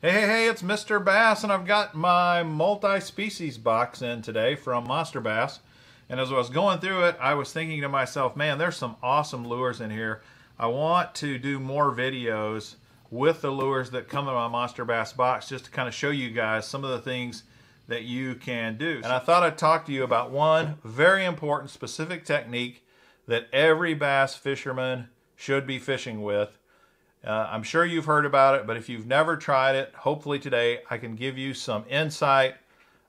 Hey, it's Mr. Bass, and I've got my multi-species box in today from Monster Bass. And as I was going through it, I was thinking to myself, man, there's some awesome lures in here. I want to do more videos with the lures that come in my Monster Bass box just to kind of show you guys some of the things that you can do. And I thought I'd talk to you about one very important specific technique that every bass fisherman should be fishing with. I'm sure you've heard about it, but if you've never tried it, hopefully today I can give you some insight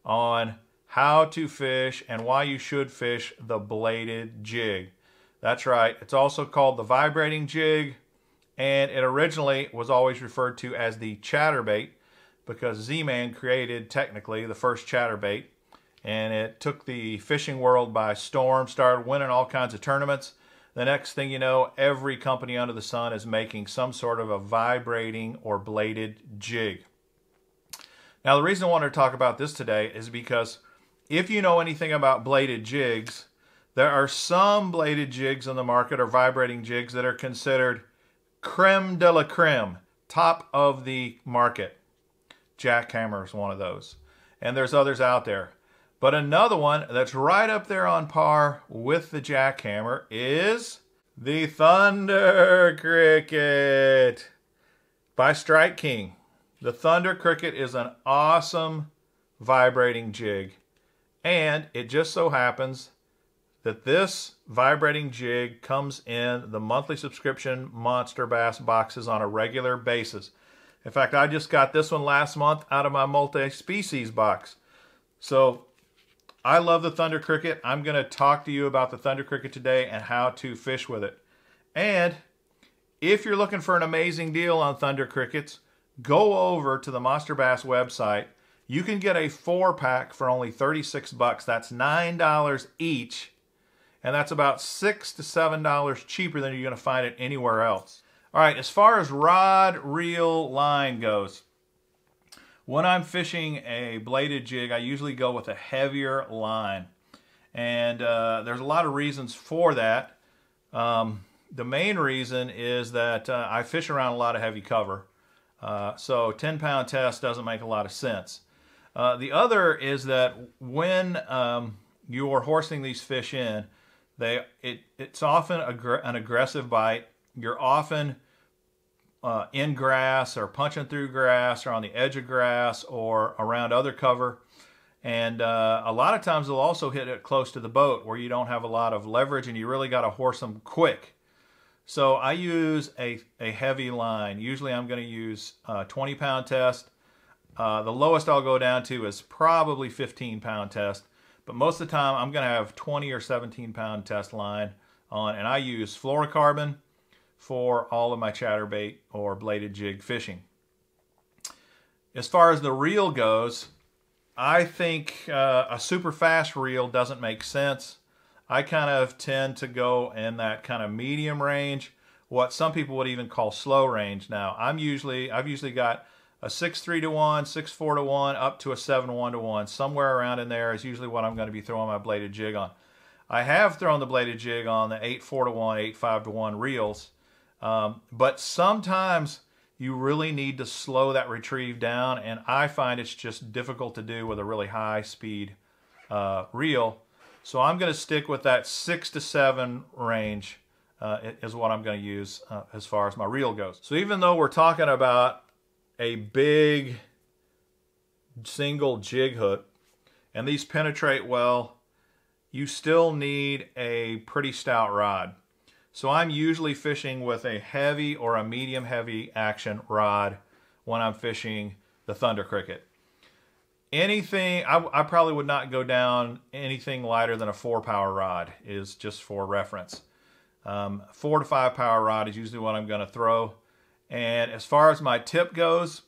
on how to fish and why you should fish the bladed jig. That's right, it's also called the vibrating jig, and it originally was always referred to as the chatterbait because Z-Man created technically the first chatterbait, and it took the fishing world by storm, started winning all kinds of tournaments. The next thing you know, every company under the sun is making some sort of a vibrating or bladed jig. Now, the reason I wanted to talk about this today is because if you know anything about bladed jigs, there are some bladed jigs on the market or vibrating jigs that are considered creme de la creme, top of the market. Jackhammer is one of those, and there's others out there. But another one that's right up there on par with the Jackhammer is the Thunder Cricket by Strike King. The Thunder Cricket is an awesome vibrating jig. And it just so happens that this vibrating jig comes in the monthly subscription Monster Bass boxes on a regular basis. In fact, I just got this one last month out of my multi-species box. So I love the Thunder Cricket. I'm going to talk to you about the Thunder Cricket today and how to fish with it. And if you're looking for an amazing deal on Thunder Crickets, go over to the Monster Bass website. You can get a 4-pack for only $36. That's $9 each. And that's about $6 to $7 cheaper than you're going to find it anywhere else. All right, as far as rod, reel, line goes, when I'm fishing a bladed jig, I usually go with a heavier line. And there's a lot of reasons for that. The main reason is that I fish around a lot of heavy cover. So 10-pound test doesn't make a lot of sense. The other is that when you're horsing these fish in, it's often an aggressive bite. You're often in grass or punching through grass or on the edge of grass or around other cover, and a lot of times they'll also hit it close to the boat where you don't have a lot of leverage and you really got to horse them quick. So I use a heavy line. Usually I'm going to use a 20-pound test. The lowest I'll go down to is probably 15-pound test, but most of the time I'm going to have 20 or 17-pound test line on, and I use fluorocarbon for all of my chatterbait or bladed jig fishing. As far as the reel goes, I think a super fast reel doesn't make sense. I kind of tend to go in that kind of medium range, what some people would even call slow range now. I've usually got a 6.3 to 1, 6.4 to 1, up to a 7.1 to 1. Somewhere around in there is usually what I'm going to be throwing my bladed jig on. I have thrown the bladed jig on the 8.4 to 1, 8.5 to 1 reels. But sometimes you really need to slow that retrieve down, and I find it's just difficult to do with a really high speed reel. So I'm going to stick with that 6 to 7 range is what I'm going to use as far as my reel goes. So even though we're talking about a big single jig hook, and these penetrate well, you still need a pretty stout rod. So I'm usually fishing with a heavy or a medium heavy action rod when I'm fishing the Thunder Cricket. Anything, I probably would not go down anything lighter than a 4-power rod, is just for reference. 4 to 5-power rod is usually what I'm going to throw. And as far as my tip goes,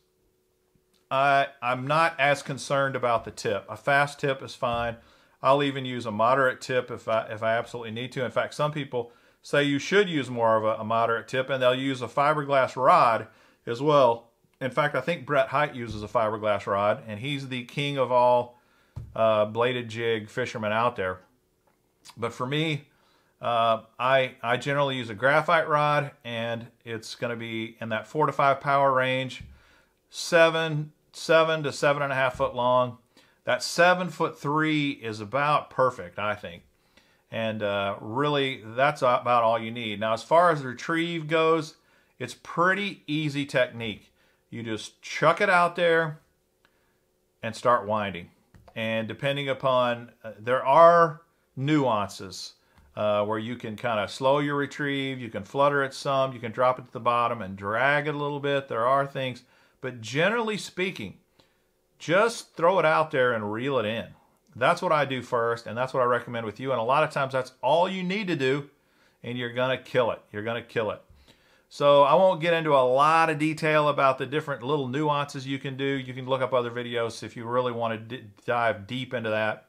I'm not as concerned about the tip. A fast tip is fine. I'll even use a moderate tip if I absolutely need to. In fact, some people say you should use more of a moderate tip, and they'll use a fiberglass rod as well. In fact, I think Brett Hite uses a fiberglass rod, and he's the king of all bladed jig fishermen out there. But for me, I generally use a graphite rod, and it's going to be in that 4 to 5 power range. 7 to 7.5 foot long. That 7'3" is about perfect, I think. And really, that's about all you need. Now, as far as the retrieve goes, it's pretty easy technique. You just chuck it out there and start winding. And depending upon, there are nuances where you can kind of slow your retrieve, you can flutter it some, you can drop it to the bottom and drag it a little bit. There are things, but generally speaking, just throw it out there and reel it in. That's what I do first, and that's what I recommend with you. And a lot of times that's all you need to do, and you're going to kill it. You're going to kill it. So I won't get into a lot of detail about the different little nuances you can do. You can look up other videos if you really want to dive deep into that.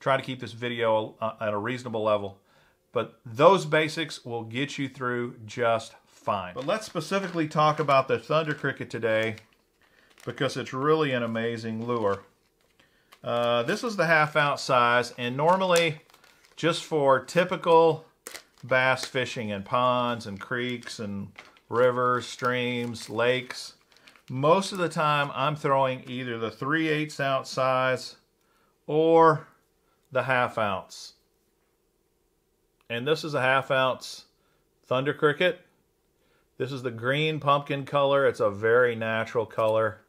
Try to keep this video at a reasonable level. But those basics will get you through just fine. But let's specifically talk about the Thunder Cricket today because it's really an amazing lure. This is the half-ounce size, and normally, just for typical bass fishing in ponds and creeks and rivers, streams, lakes, most of the time I'm throwing either the 3/8-ounce size or the half-ounce. And this is a half-ounce Thunder Cricket. This is the green pumpkin color. It's a very natural color,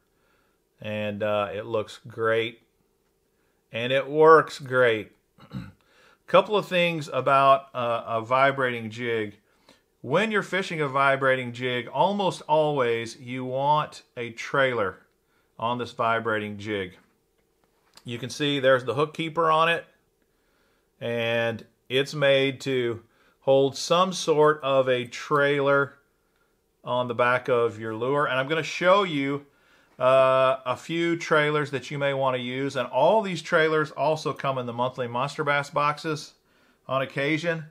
and it looks great. And it works great. Couple of things about a vibrating jig. When you're fishing a vibrating jig, almost always you want a trailer on this vibrating jig. You can see there's the hook keeper on it, and it's made to hold some sort of a trailer on the back of your lure. And I'm going to show you a few trailers that you may want to use, and all these trailers also come in the monthly Monster Bass boxes on occasion,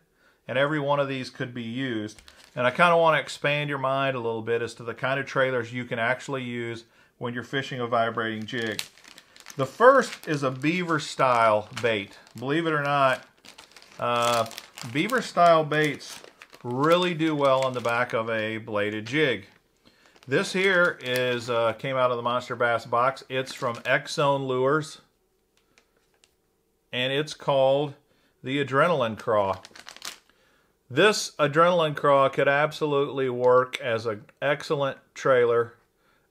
and every one of these could be used. And I kind of want to expand your mind a little bit as to the kind of trailers you can actually use when you're fishing a vibrating jig. The first is a beaver style bait. Believe it or not, beaver style baits really do well on the back of a bladed jig. This here is came out of the Monster Bass box. It's from X-Zone Lures, and it's called the Adrenaline Craw. This Adrenaline Craw could absolutely work as an excellent trailer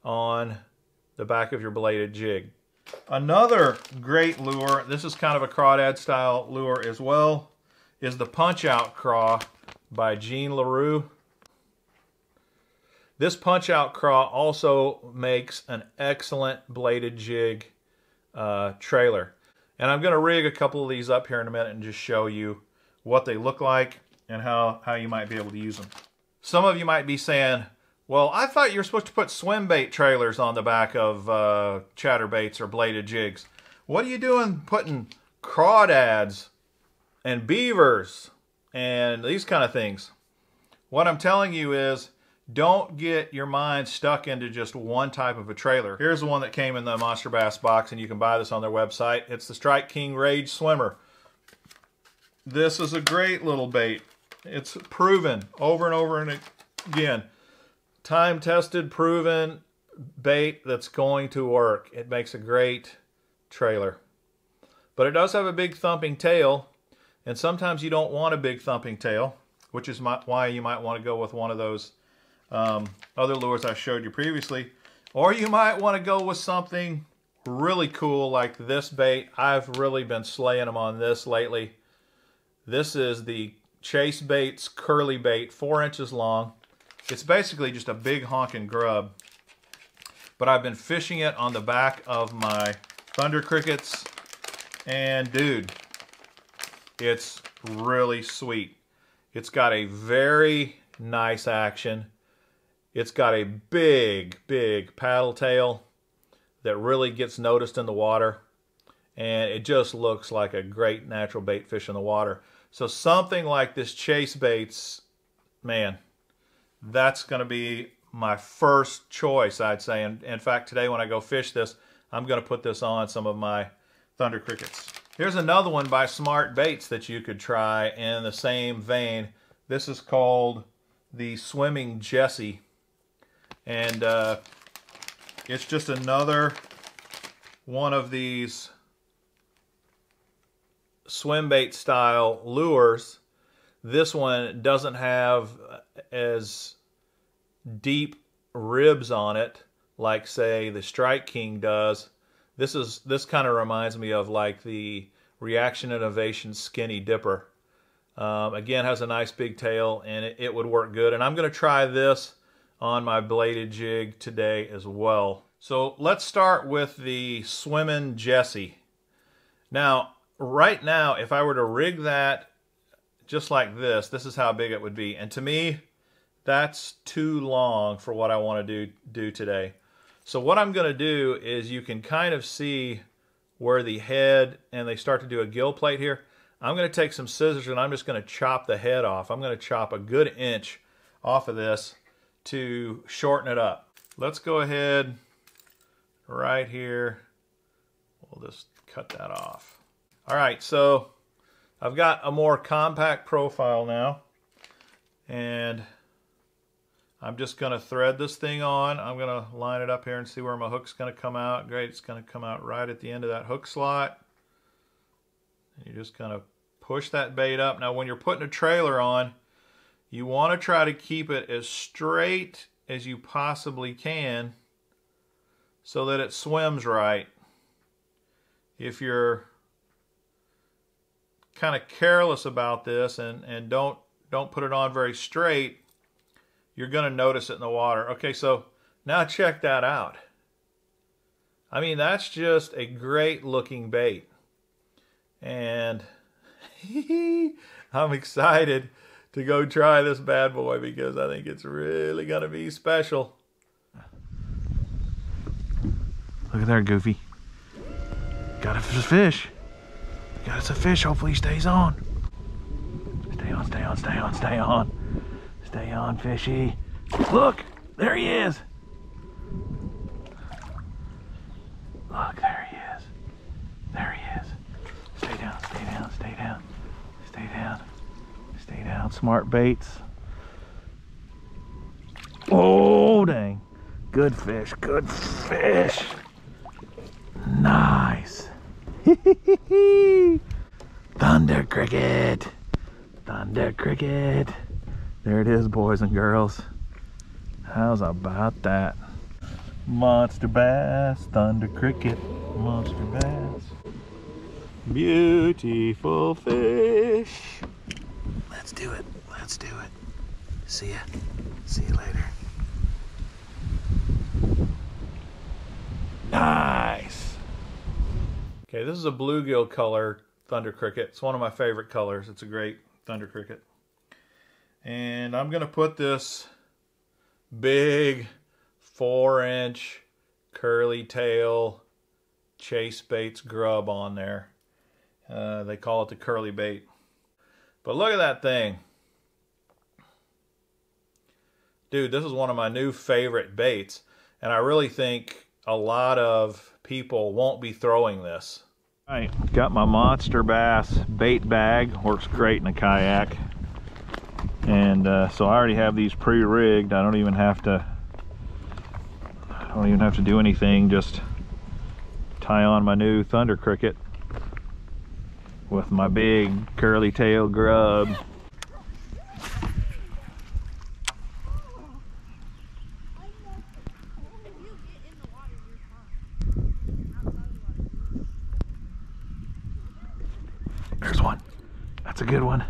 on the back of your bladed jig. Another great lure, this is kind of a crawdad style lure as well, is the Punch-Out Craw by Jean LaRue. This Punch-Out Craw also makes an excellent bladed jig trailer. And I'm going to rig a couple of these up here in a minute and just show you what they look like and how you might be able to use them. Some of you might be saying, well, I thought you were supposed to put swim bait trailers on the back of chatterbaits or bladed jigs. What are you doing putting crawdads and beavers and these kind of things? What I'm telling you is, don't get your mind stuck into just one type of a trailer. Here's the one that came in the Monster Bass box, and you can buy this on their website. It's the Strike King Rage Swimmer. This is a great little bait. It's proven over and over and again. Time-tested, proven bait that's going to work. It makes a great trailer. But it does have a big thumping tail, and sometimes you don't want a big thumping tail, which is why you might want to go with one of those other lures I showed you previously, or you might want to go with something really cool like this bait. I've really been slaying them on this lately. This is the Chase Baits Curly Bait, 4 inches long. It's basically just a big honking grub, but I've been fishing it on the back of my Thunder Crickets, and dude, it's really sweet. It's got a very nice action. It's got a big, big paddle tail that really gets noticed in the water. And it just looks like a great natural bait fish in the water. So something like this Chase Baits, man, that's going to be my first choice, I'd say. And in fact, today when I go fish this, I'm going to put this on some of my Thunder Crickets. Here's another one by Smart Baits that you could try in the same vein. This is called the Swimming Jessie. And It's just another one of these swim bait style lures. This one doesn't have as deep ribs on it like, say, the Strike King does. This kind of reminds me of like the Reaction Innovations Skinny Dipper. Again, has a nice big tail, and it would work good. And I'm going to try this on my bladed jig today as well. So let's start with the Swimming Jessie. Now, right now, if I were to rig that just like this, this is how big it would be. And to me, that's too long for what I want to do today. So what I'm going to do is, you can kind of see where the head, and they start to do a gill plate here. I'm going to take some scissors and I'm just going to chop the head off. I'm going to chop a good inch off of this to shorten it up. Let's go ahead right here. We'll just cut that off. All right, so I've got a more compact profile now, and I'm just going to thread this thing on. I'm going to line it up here and see where my hook's going to come out. Great, it's going to come out right at the end of that hook slot. And you're just going to push that bait up. Now, when you're putting a trailer on, you want to try to keep it as straight as you possibly can so that it swims right. If you're kind of careless about this and don't put it on very straight, you're going to notice it in the water. Okay, so now check that out. I mean, that's just a great looking bait. And I'm excited to go try this bad boy because I think it's really going to be special. Look at there, Goofy. Got a fish. Got us a fish. Hopefully he stays on. Stay on, stay on, stay on, stay on. Stay on, fishy. Look, there he is. Look, there he is. There he is. Stay down, stay down, stay down. Stay down. Stay down, Smart Baits. Oh, dang. Good fish, good fish. Nice. Thunder Cricket. Thunder Cricket. There it is, boys and girls. How's about that? Monster Bass, Thunder Cricket, Monster Bass. Beautiful fish. Let's do it. Let's do it. See ya. See you later. Nice. Okay, this is a bluegill color Thunder Cricket. It's one of my favorite colors. It's a great Thunder Cricket. And I'm going to put this big 4-inch curly tail Chase Baits grub on there. They call it the Curly Bait. But look at that thing. Dude, this is one of my new favorite baits. And I really think a lot of people won't be throwing this. All right, got my Monster Bass bait bag. Works great in a kayak. And so I already have these pre-rigged. I don't even have to do anything. Just tie on my new Thunder Cricket with my big curly tail grub. There's one. That's a good one.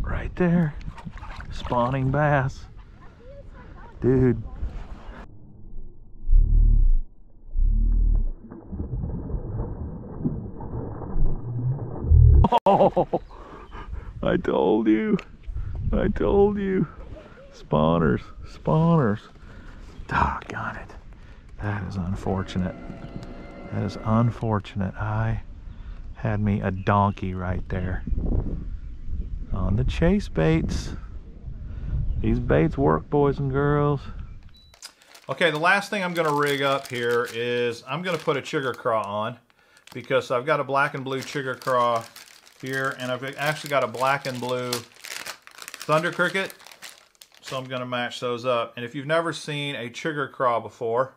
Right there. Spawning bass. Dude. Oh, I told you. I told you. Spawners. Spawners. Doggone it. That is unfortunate. That is unfortunate. I had me a donkey right there. On the Chase Baits. These baits work, boys and girls. Okay, the last thing I'm going to rig up here is I'm going to put a Chigger Craw on, because I've got a black and blue Chigger Craw here, and I've actually got a black and blue Thunder Cricket. So so I'm going to match those up. And if you've never seen a Chigger Craw before,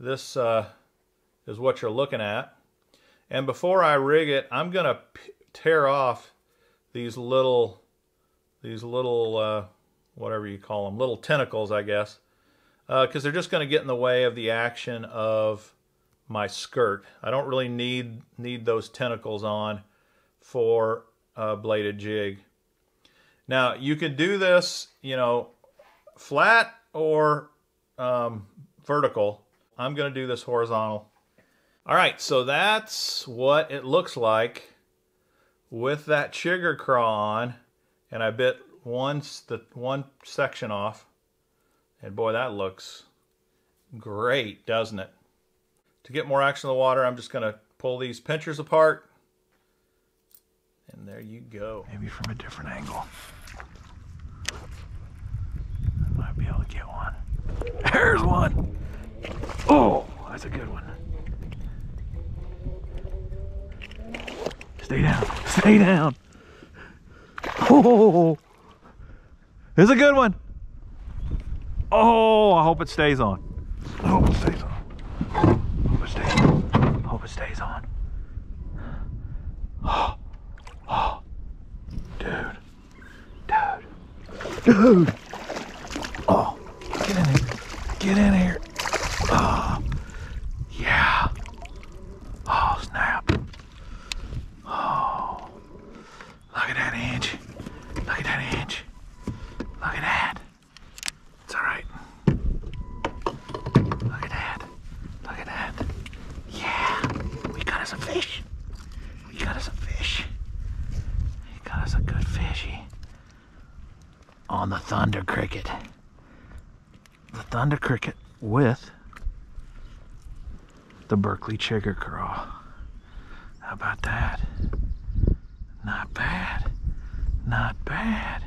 this is what you're looking at. And before I rig it, I'm going to tear off these little whatever you call them, little tentacles, I guess, because they're just going to get in the way of the action of my skirt. I don't really need those tentacles on for a bladed jig. Now you could do this, you know, flat or vertical. I'm going to do this horizontal. All right, so that's what it looks like with that Chigger Craw on, and I bit one section off, and boy, that looks great, doesn't it? To get more action in the water, I'm just gonna pull these pinchers apart, and there you go. Maybe from a different angle, I might be able to get one. There's one! Oh, that's a good one. Stay down, stay down. Oh, there's a good one. Oh, I hope it stays on. I hope it stays on. Hope it stays on. Hope it stays on. Oh, oh, dude, dude, dude. Oh, get in here, get in here. Oh, yeah. Oh, snap. Oh, look at that inch. Look at that inch. Look at that. It's all right. Look at that. Look at that. Yeah, we got us a fish. We got us a fish. We got us a good fishy. On the Thunder Cricket. The Thunder Cricket with the Berkeley Chigger Craw. How about that? Not bad. Not bad.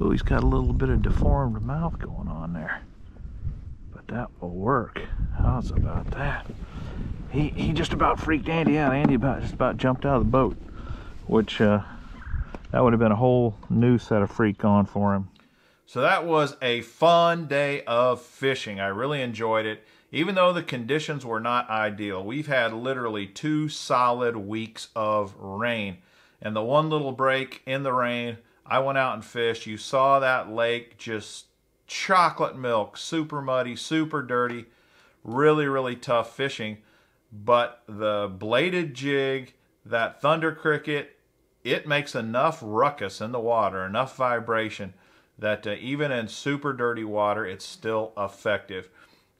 Oh, he's got a little bit of deformed mouth going on there. But that will work. How's about that? He just about freaked Andy out. Andy just about jumped out of the boat. Which, that would have been a whole new set of freak on for him. So that was a fun day of fishing. I really enjoyed it. Even though the conditions were not ideal, we've had literally 2 solid weeks of rain. And the one little break in the rain, I went out and fished. You saw that lake just chocolate milk, super muddy, super dirty, really, really tough fishing. But the bladed jig, that Thunder Cricket, it makes enough ruckus in the water, enough vibration, that even in super dirty water, it's still effective.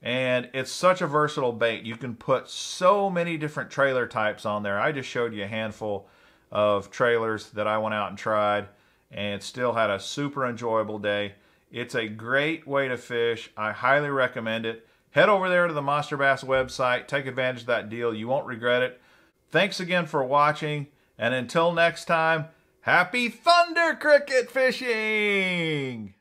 And it's such a versatile bait. You can put so many different trailer types on there. I just showed you a handful of trailers that I went out and tried, and still had a super enjoyable day. It's a great way to fish. I highly recommend it. Head over there to the Monster Bass website. Take advantage of that deal. You won't regret it. Thanks again for watching, and until next time, happy Thunder Cricket fishing!